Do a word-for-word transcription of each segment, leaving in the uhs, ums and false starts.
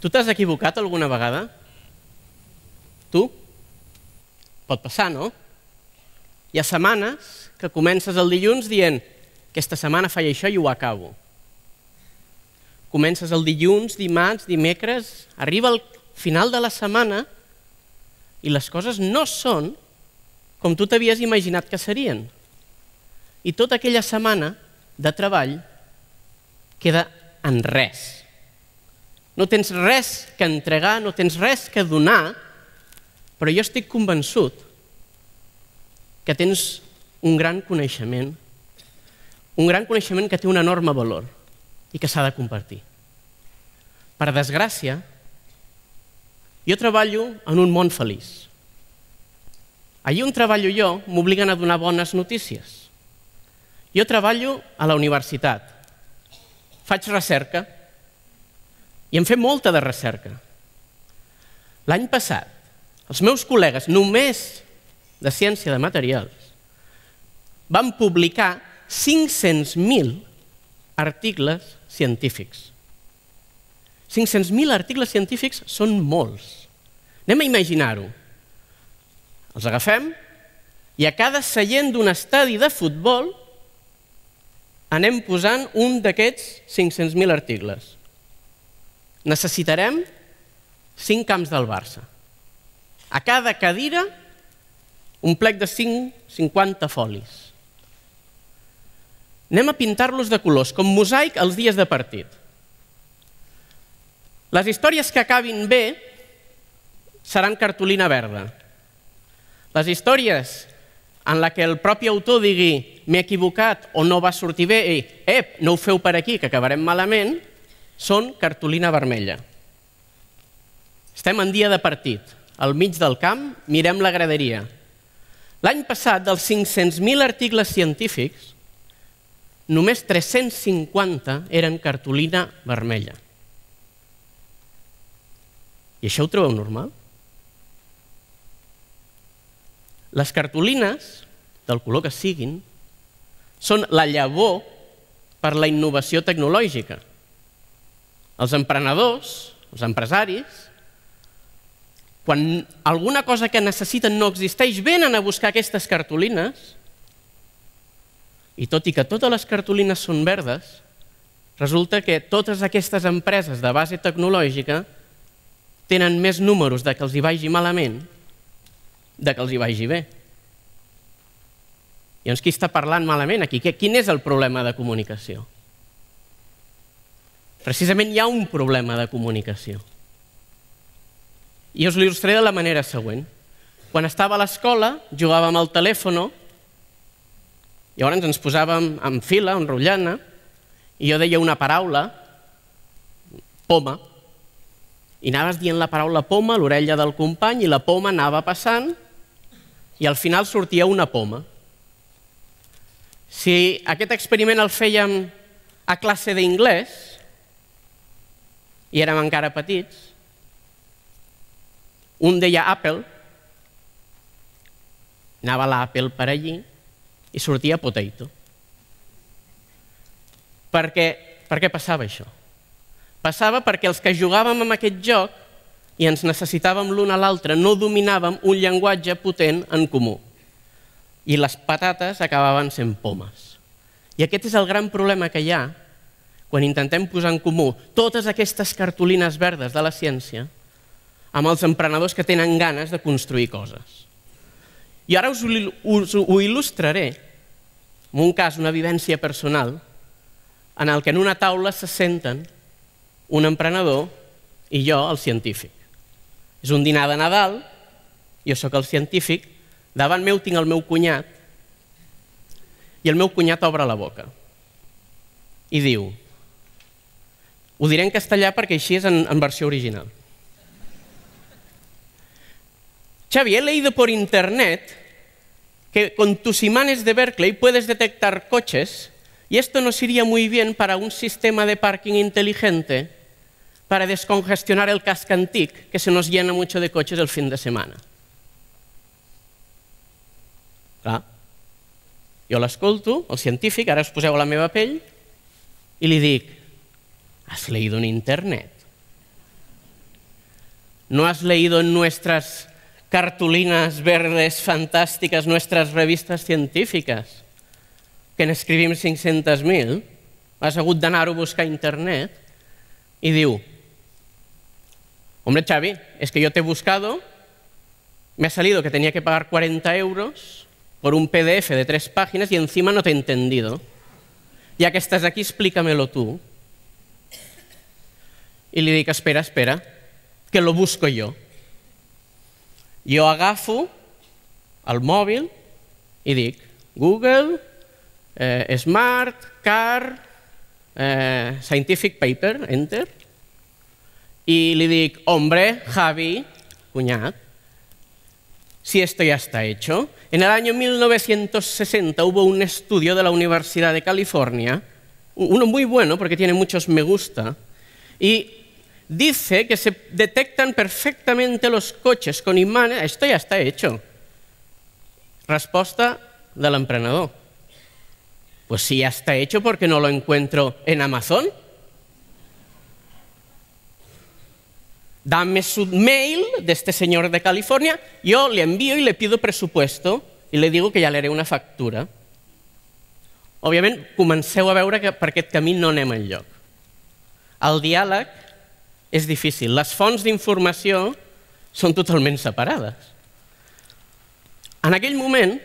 Tu t'has equivocat alguna vegada? Tu? Pot passar, no? Hi ha setmanes que comences el dilluns dient aquesta setmana faig això i ho acabo. Comences el dilluns, dimarts, dimecres, arriba al final de la setmana i les coses no són com tu t'havies imaginat que serien. I tota aquella setmana de treball queda en res. No tens res que entregar, no tens res que donar, però jo estic convençut que tens un gran coneixement, un gran coneixement que té un enorme valor i que s'ha de compartir. Per desgràcia, jo treballo en un món feliç. Allí on treballo jo m'obliguen a donar bones notícies. Jo treballo a la universitat, faig recerca i em fem molta de recerca. L'any passat, els meus col·legues, només de ciència de materials, van publicar cinc-cents mil articles científics. cinc-cents mil articles científics són molts. Anem a imaginar-ho. Els agafem i a cada seient d'un estadi de futbol anem posant un d'aquests cinc-cents mil articles. Necessitarem cinc camps del Barça. A cada cadira un plec de cinquanta folis. Anem a pintar-los de colors, com mosaic els dies de partit. Les històries que acabin bé seran cartolina verda. Les històries en què el propi autor digui m'he equivocat o no va sortir bé i ep, no ho feu per aquí, que acabarem malament, són cartolina vermella. Estem en dia de partit. Al mig del camp mirem la graderia. L'any passat, dels cinc-cents mil articles científics, només tres-cents cinquanta eren cartolina vermella. I això ho trobeu normal? Les cartolines, del color que siguin, són la llavor per la innovació tecnològica. Els emprenedors, els empresaris, quan alguna cosa que necessiten no existeix, venen a buscar aquestes cartolines i tot i que totes les cartolines són verdes, resulta que totes aquestes empreses de base tecnològica tenen més números de que els hi vagi malament de que els hi vagi bé. Llavors, qui està parlant malament aquí? Quin és el problema de comunicació? Precisament hi ha un problema de comunicació. I us l'il·lustraré de la manera següent. Quan estava a l'escola, jugàvem al telèfon, i llavors ens posàvem en fila, enrotllana, i jo deia una paraula, poma, i anaves dient la paraula poma a l'orella del company i la poma anava passant i al final sortia una poma. Si aquest experiment el fèiem a classe d'inglès i érem encara petits, un deia apple, anava l'apple per allí i sortia potato. Per què, per què passava això? Passava perquè els que jugàvem amb aquest joc i ens necessitàvem l'un a l'altre no dominàvem un llenguatge potent en comú. I les patates acabaven sent pomes. I aquest és el gran problema que hi ha quan intentem posar en comú totes aquestes cartolines verdes de la ciència amb els emprenedors que tenen ganes de construir coses. I ara us ho il·lustraré en un cas, una vivència personal, en el que en una taula se senten un emprenedor i jo el científic. És un dinar de Nadal, jo sóc el científic, davant meu tinc el meu cunyat i el meu cunyat obre la boca i diu, ho diré en castellà perquè així és en versió original. Xavi, he leído por internet que con tus imanes de Berkeley puedes detectar coches y esto nos iría muy bien para un sistema de parking inteligente para descongestionar el Cascantic, que se nos llena mucho de coches el fin de semana. Clar, jo l'escolto, el científic, ara us poseu a la meva pell, i li dic, has leído en internet ¿No has leído en nuestras cartulinas verdes fantásticas, nuestras revistas científicas, que n'escrivim cinc-centes mil, has hagut d'anar-ho a buscar a internet, y diu, hombre, Xavi, es que yo te he buscado, me ha salido que tenía que pagar cuarenta euros por un P D F de tres páginas y encima no te he entendido. Ya que estás aquí, explícamelo tú. Y le dic, espera, espera, que lo busco yo. Jo agafo el mòbil i dic Google, eh, Smart, Car, eh, Scientific Paper, Enter, i li dic, hombre, Javi, cunyat, si esto ya está hecho. En el año mil novecientos sesenta hubo un estudio de la Universidad de California, uno muy bueno porque tiene muchos me gusta, y dice que se detectan perfectamente los coches con imanes. Esto ya está hecho. Respuesta del emprenedor. Pues si ya está hecho, ¿por qué no lo encuentro en Amazon? Dame su mail de este señor de California, yo le envío y le pido presupuesto y le digo que ya le haré una factura. Òbviament, comenceu a veure que per aquest camí no anem enlloc. El diàleg és difícil. Les fonts d'informació són totalment separades. En aquell moment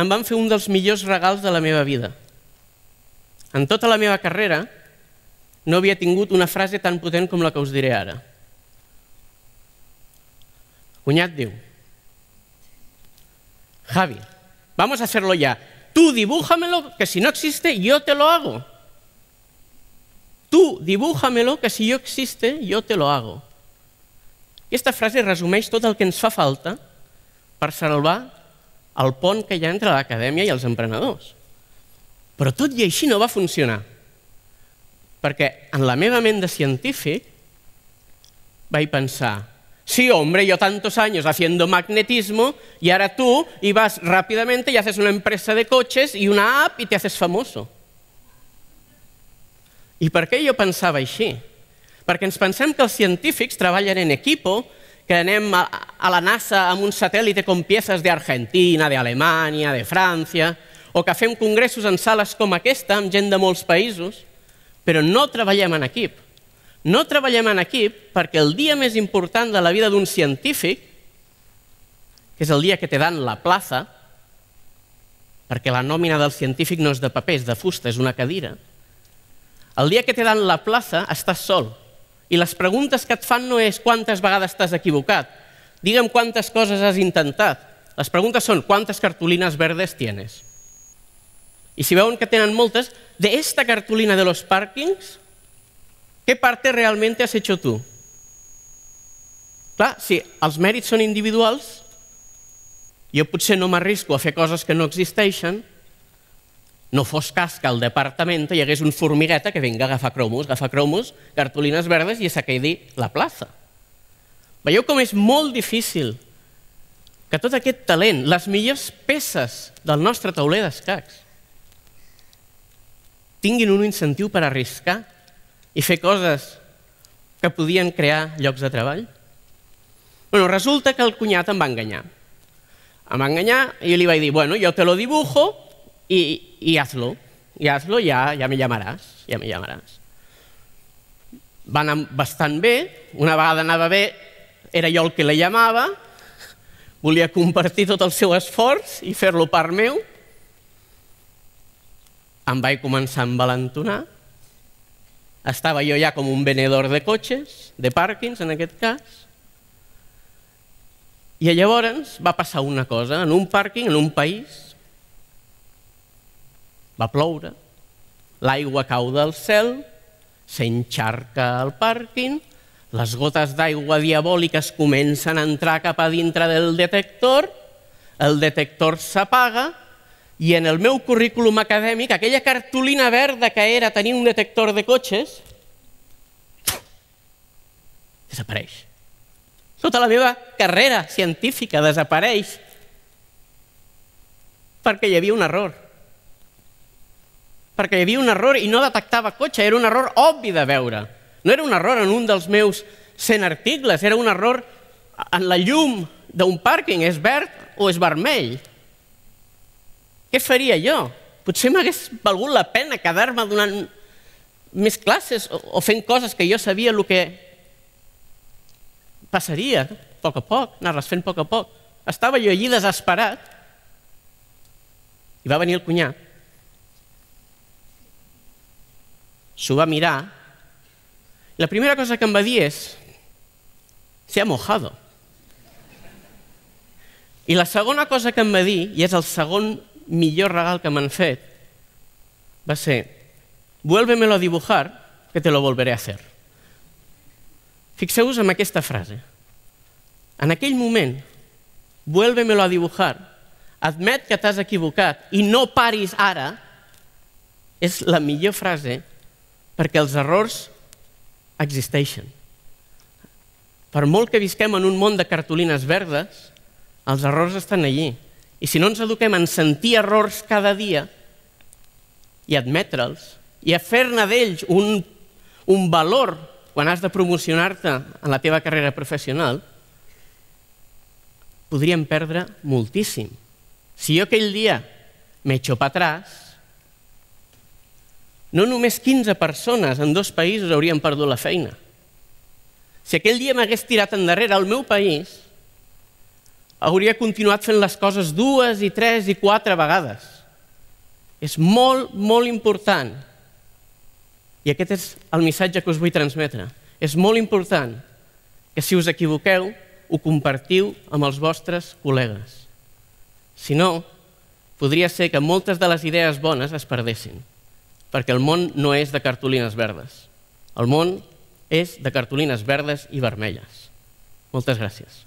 em van fer un dels millors regals de la meva vida. En tota la meva carrera no havia tingut una frase tan potent com la que us diré ara. Cunyat diu, Javi, vamos a hacerlo ya. Tú dibújamelo, que si no existe, yo te lo hago. Tú, dibújamelo, que si yo existe, yo te lo hago. Aquesta frase resumeix tot el que ens fa falta per salvar el pont que hi ha entre l'acadèmia i els emprenedors. Però tot i així no va funcionar, perquè en la meva ment de científic vaig pensar, sí, hombre, yo tantos años haciendo magnetismo y ahora tú ibas rápidamente y haces una empresa de coches y una app y te haces famoso. I per què jo pensava així? Perquè ens pensem que els científics treballen en equipo, que anem a la NASA amb un satèl·lit con piezas de Argentina, de Alemanya, de França, o que fem congressos en sales com aquesta amb gent de molts països, però no treballem en equip. No treballem en equip perquè el dia més important de la vida d'un científic, que és el dia que te dan la plaça, perquè la nòmina del científic no és de paper, és de fusta, és una cadira. El dia que te dan la plaça estàs sol i les preguntes que et fan no és quantes vegades t'has equivocat, digue'm quantes coses has intentat. Les preguntes són quantes cartulines verdes tienes. I si veuen que tenen moltes, de esta cartulina de los parkings, ¿qué parte realmente has hecho tú? Clar, si els mèrits són individuals, jo potser no m'arrisco a fer coses que no existeixen. No fos cas que al departament hi hagués un formigueta que vinga a agafar cromos, agafar cromos, cartolines verdes i s'acaidi la plaça. Veieu com és molt difícil que tot aquest talent, les millors peces del nostre tauler d'escacs, tinguin un incentiu per arriscar i fer coses que podien crear llocs de treball? Bueno, resulta que el cunyat em va enganyar. Em va enganyar i jo li vaig dir, bueno, jo te lo dibujo, Y, y hazlo, y hazlo, ya, ya me llamarás, ya me llamarás. Va anar bastant bé, una vegada anava bé, era jo el que la llamava, volia compartir tot el seu esforç i fer-lo part meu. Em vaig començar a envalentonar, estava jo ja com un venedor de cotxes, de pàrquings en aquest cas, i llavors va passar una cosa, en un pàrquing, en un país, va ploure, l'aigua cau del cel, s'enxarca al pàrquing, les gotes d'aigua diabòliques comencen a entrar cap a dintre del detector, el detector s'apaga i en el meu currículum acadèmic aquella cartolina verda que era tenir un detector de cotxes desapareix. Tota la meva carrera científica desapareix perquè hi havia un error. Perquè hi havia un error i no detectava cotxe, era un error obvi de veure. No era un error en un dels meus cent articles, era un error la llum d'un pàrquing és verd o és vermell? Què faria jo? Potser m'hagués valgut la pena quedar-me donant més classes o fent coses que jo sabia el que passaria, a poc a poc, anar-les fent a poc a poc. Estava jo allí desesperat i va venir el cunyat. S'ho va mirar. La primera cosa que em va dir és: se ha mojado. I la segona cosa que em va dir, i és el segon millor regal que m'han fet, va ser: vuélvemelo a dibujar, que te lo volveré a hacer. Fixeu-vos en aquesta frase. En aquell moment, vuélvemelo a dibujar, admet que t'has equivocat i no paris ara, és la millor frase, perquè els errors existeixen. Per molt que visquem en un món de cartolines verdes, els errors estan allí. I si no ens eduquem en sentir errors cada dia i admetre'ls, i a fer-ne d'ells un, un valor quan has de promocionar-te en la teva carrera professional, podríem perdre moltíssim. Si jo aquell dia m'he echo para atrás, no només quinze persones en dos països haurien perdut la feina. Si aquell dia m'hagués tirat endarrere al meu país, hauria continuat fent les coses dues i tres i quatre vegades. És molt, molt important. I aquest és el missatge que us vull transmetre. És molt important que si us equivoqueu, ho compartiu amb els vostres col·legues. Si no, podria ser que moltes de les idees bones es perdessin, perquè el món no és de cartolines verdes. El món és de cartolines verdes i vermelles. Moltes gràcies.